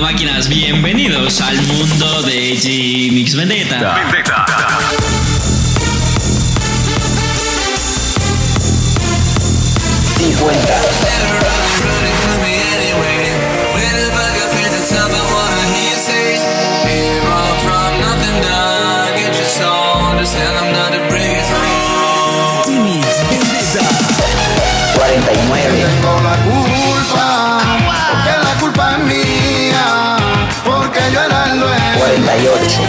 Hola máquinas, bienvenidos al mundo de Jimix Vendetta. Tengo la culpa, porque la culpa es mía, porque yo era el dueño. 48.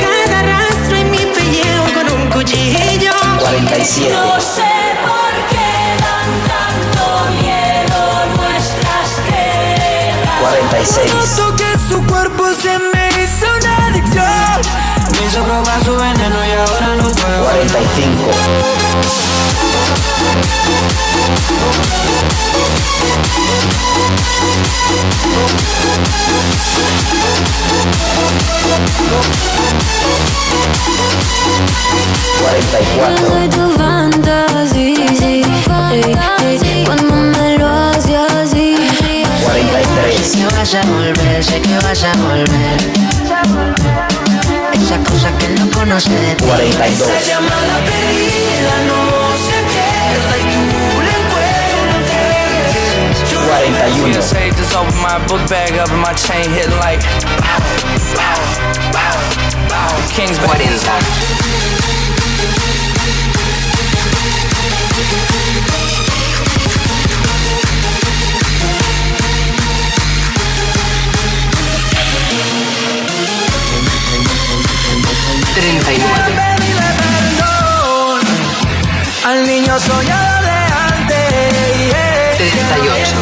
Cada rastro en mi pellejo con un cuchillo. 47. No sé por qué dan tanto miedo nuestras quedas. 46. Tanto que su cuerpo se me hizo una adicción. Me hizo probar su veneno y ahora no puedo. 45. Soy tu fantasía, cuando me lo hace así. 43. Sé que vas a volver, sé que vas a volver. Esa cosa que no conoce de ti. 42. Esa llamada perdida no se pierda y tú la encuentres. 41. Save this over my book bag, up in my chain, hit like pow, pow, pow, pow. King's body. 39. Al niño soñado de antes. 38.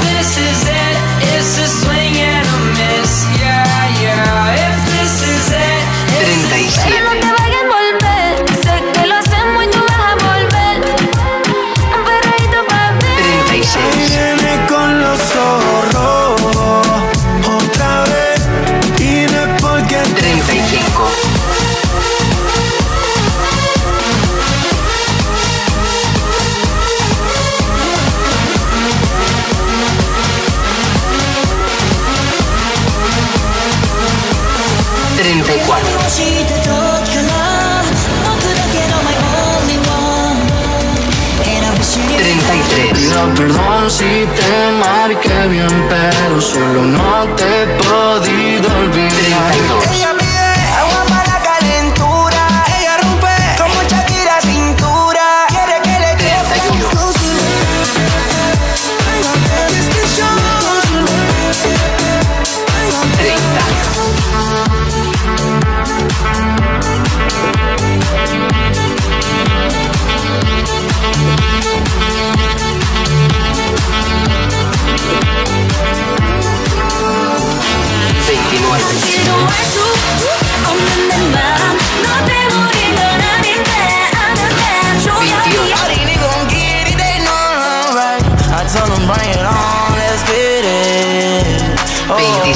Perdón si te marqué bien, pero solo no te he podido olvidar. Ella pide agua para la calentura. Ella rompe con mucha tira cintura. Quiere que le quede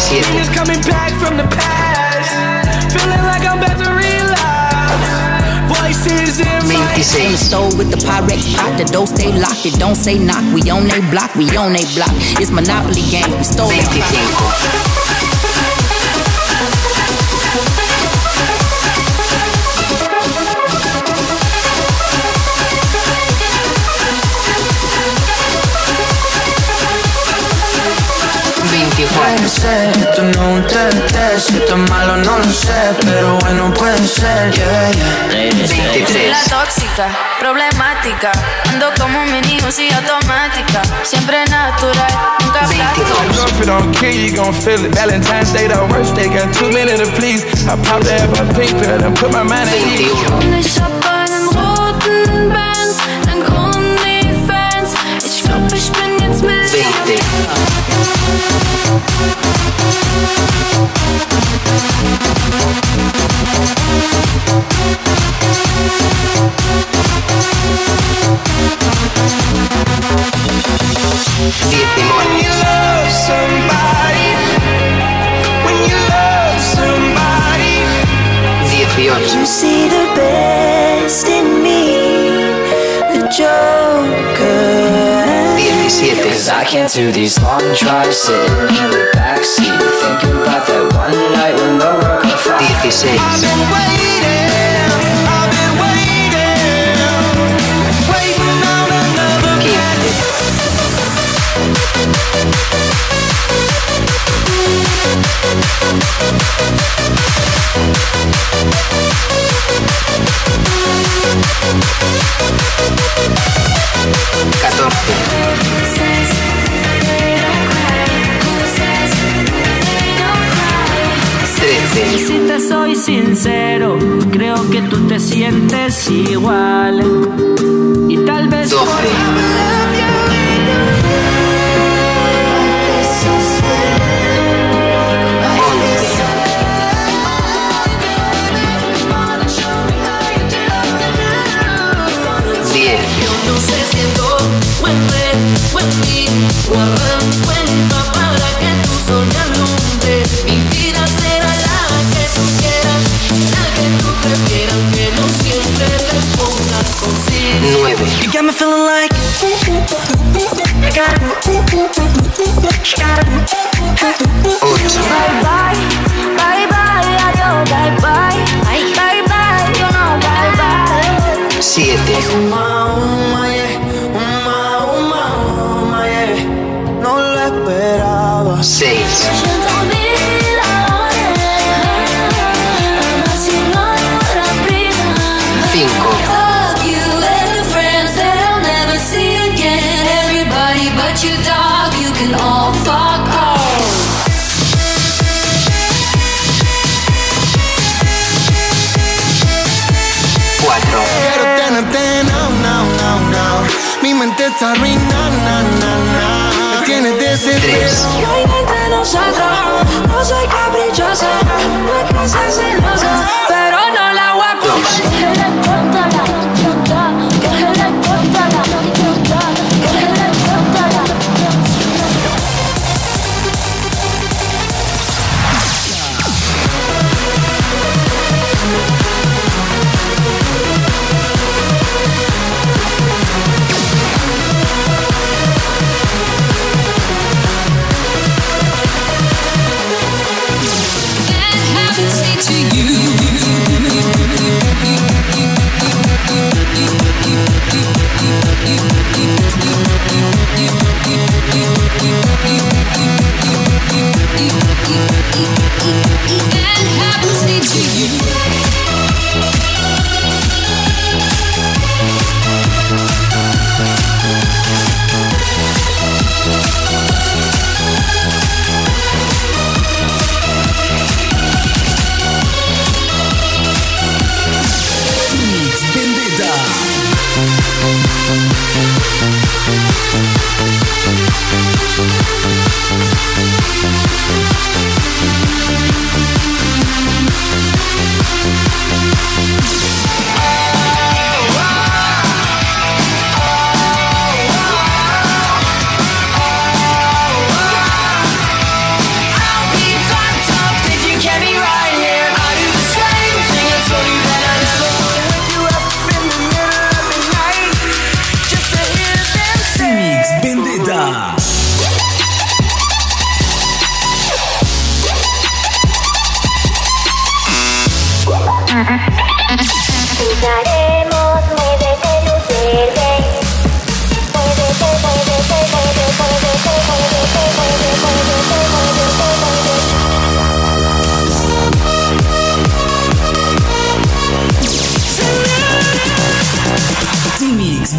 It's coming back from the past, feeling like I'm about to realize. Voices in my head. In the store with the Pyrex pot, the door stay locked. It don't say knock. We on they block. We on they block. It's Monopoly game. We stole that block. 24. Puede ser, tú no te si esto es malo no lo sé, pero bueno puede ser, yeah, yeah. 23. Soy la tóxica, problemática, ando como mi niño, soy automática, siempre natural, nunca plástico. If it don't kill you, you gon' feel it. Valentine's Day, the worst day, got 2 minutes to please. I popped that by pink pill and put my mind at ease. Ich hab einen roten Benz, dann kommen die Fans. Ich glaub, ich bin jetzt Millionär. You see the best in me, the Joker. 7. Cause I can't do these long drives sitting in the backseat, thinking about that one night when the world got fried. 56. I've been waiting, I've been waiting, waiting on another cat. 14. Y si te soy sincero, creo que tú te sientes igual. Y tal vez por yo no sé si es todo cuenta para que tú soñas lumbre. Mi vida será la que tú quieras, la que tú prefieras, que no siempre te pongas consigo. 9. You got me feeling like I got it. 8. Bye bye, bye bye, adiós, bye bye, bye bye, you know, bye bye. 7. Está arruinada, na, na, na. Me tienes desesperado. Yo inventé nosotros, no soy caprichosa, no es que sea celosa, pero no la voy a culpar. Que le corta la idiota, que le corta la idiota, que le corta la idiota. To you, that happens to you.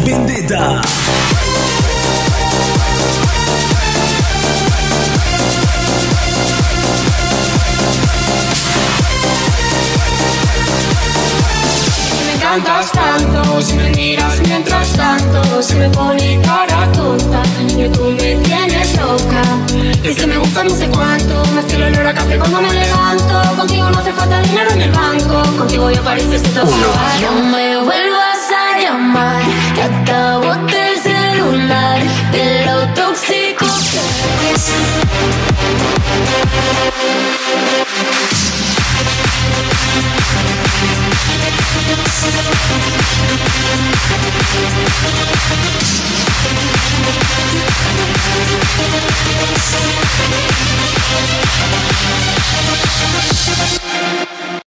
Vendetta. Me cantas tanto, si me miras mientras tanto, se me pone cara tonta, niño, tú me tienes loca. Y si me gusta no sé cuánto, me estilo el olor a café cuando me levanto. Contigo no hace falta dinero en el banco, contigo ya pareces esta. No me vuelvo